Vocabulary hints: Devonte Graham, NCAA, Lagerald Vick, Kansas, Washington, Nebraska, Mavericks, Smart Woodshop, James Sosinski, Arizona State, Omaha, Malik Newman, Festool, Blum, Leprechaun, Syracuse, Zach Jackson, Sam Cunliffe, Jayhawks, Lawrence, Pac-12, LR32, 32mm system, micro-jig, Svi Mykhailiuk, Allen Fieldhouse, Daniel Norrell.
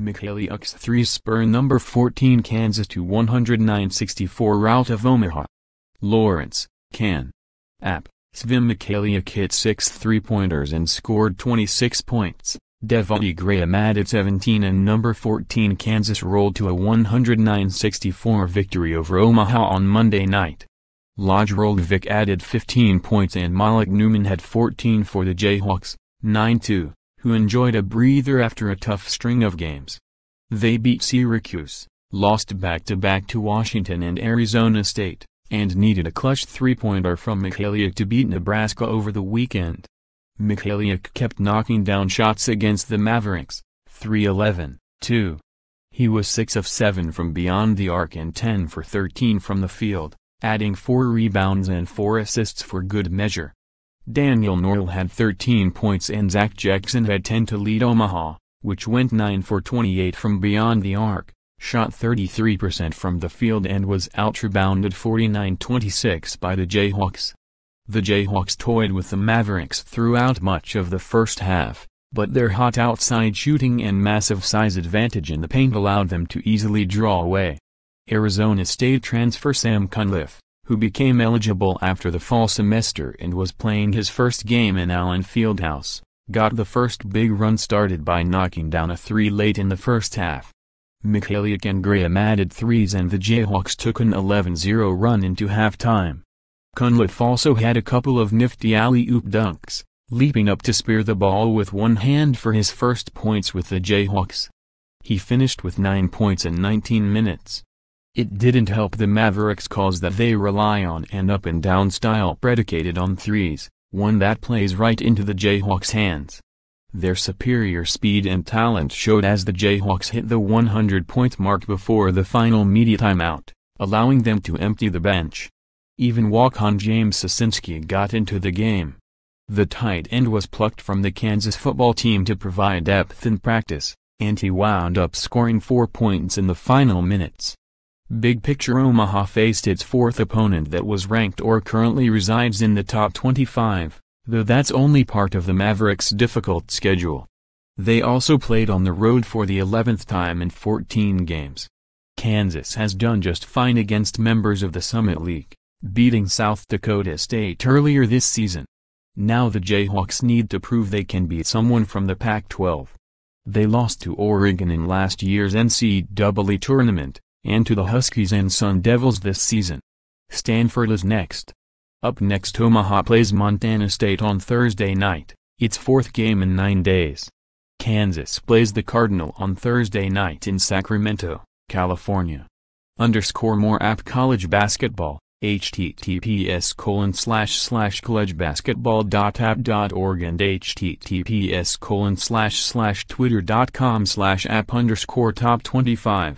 Mykhailiuk's three spur number 14 Kansas to 109-64 out of Omaha. Lawrence, Can. App. Svi Mykhailiuk hit 6 three-pointers and scored 26 points. Devonte Graham added 17 and number 14 Kansas rolled to a 109-64 victory over Omaha on Monday night. Lagerald Vick added 15 points and Malik Newman had 14 for the Jayhawks, 9-2, who enjoyed a breather after a tough string of games. They beat Syracuse, lost back-to-back to Washington and Arizona State, and needed a clutch three-pointer from Mykhailiuk to beat Nebraska over the weekend. Mykhailiuk kept knocking down shots against the Mavericks, 3-11-2. He was 6 of 7 from beyond the arc and 10 for 13 from the field, adding 4 rebounds and 4 assists for good measure. Daniel Norrell had 13 points and Zach Jackson had 10 to lead Omaha, which went 9 for 28 from beyond the arc, shot 33% from the field and was out-rebounded 49-26 by the Jayhawks. The Jayhawks toyed with the Mavericks throughout much of the first half, but their hot outside shooting and massive size advantage in the paint allowed them to easily draw away. Arizona State transfer Sam Cunliffe, who became eligible after the fall semester and was playing his first game in Allen Fieldhouse, got the first big run started by knocking down a three late in the first half. Mykhailiuk and Graham added threes and the Jayhawks took an 11-0 run into halftime. Cunliffe also had a couple of nifty alley-oop dunks, leaping up to spear the ball with one hand for his first points with the Jayhawks. He finished with 9 points in 19 minutes. It didn't help the Mavericks cause that they rely on an up-and-down style predicated on threes, one that plays right into the Jayhawks' hands. Their superior speed and talent showed as the Jayhawks hit the 100-point mark before the final media timeout, allowing them to empty the bench. Even walk-on James Sosinski got into the game. The tight end was plucked from the Kansas football team to provide depth in practice, and he wound up scoring 4 points in the final minutes. Big picture: Omaha faced its 4th opponent that was ranked or currently resides in the top 25, though that's only part of the Mavericks' difficult schedule. They also played on the road for the 11th time in 14 games. Kansas has done just fine against members of the Summit League, beating South Dakota State earlier this season. Now the Jayhawks need to prove they can beat someone from the Pac-12. They lost to Oregon in last year's NCAA tournament, and to the Huskies and Sun Devils this season. Stanford is next. Up next, Omaha plays Montana State on Thursday night, its 4th game in 9 days. Kansas plays the Cardinal on Thursday night in Sacramento, California. More app: college basketball, https://collegebasketball.app.org and https://twitter.com/app_top25.